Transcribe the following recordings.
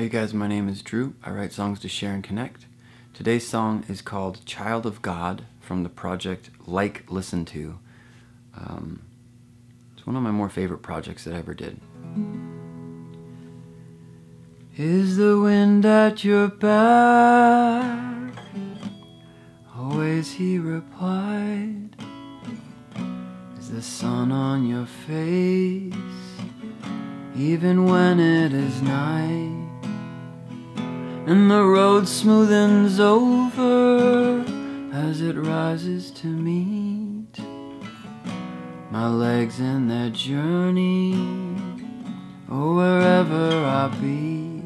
Hi you guys, my name is Drew. I write songs to share and connect. Today's song is called Child of God from the project Like Listen To. It's one of my more favorite projects that I ever did. Is the wind at your back? Always he replied. Is the sun on your face? Even when it is night. And the road smoothens over as it rises to meet my legs in their journey, or wherever I be.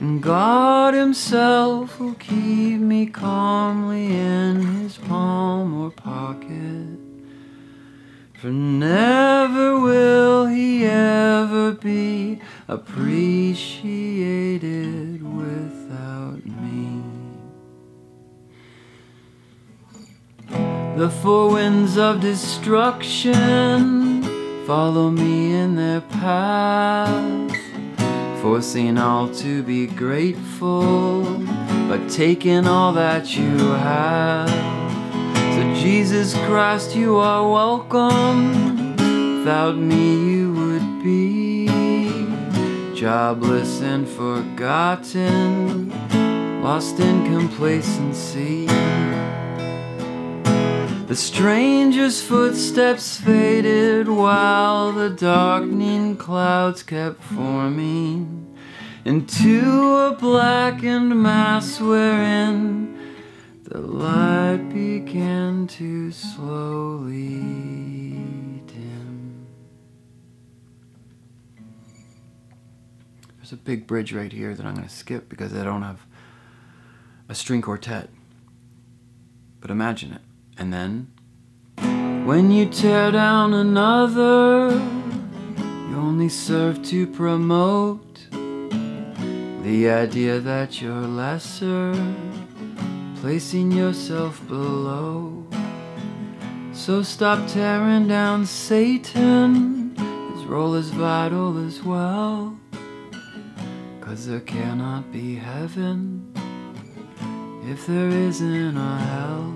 And God Himself will keep me calmly in His palm or pocket, for never will He ever be appreciated without me. The four winds of destruction follow me in their path, forcing all to be grateful, but taking all that you have. So Jesus Christ, you are welcome. Without me you would be jobless and forgotten, lost in complacency. The stranger's footsteps faded while the darkening clouds kept forming into a blackened mass wherein the light began to slowly dim. There's a big bridge right here that I'm going to skip because I don't have a string quartet. But imagine it. And then, when you tear down another, you only serve to promote the idea that you're lesser, placing yourself below. So stop tearing down Satan. His role is vital as well, 'cause there cannot be heaven if there isn't a hell.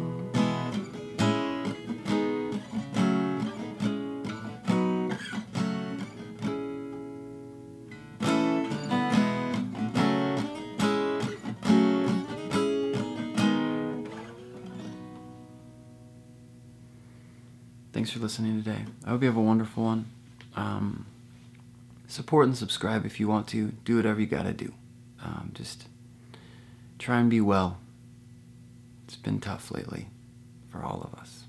Thanks for listening today. I hope you have a wonderful one. Support and subscribe if you want to. Do whatever you gotta do. Just try and be well. It's been tough lately for all of us.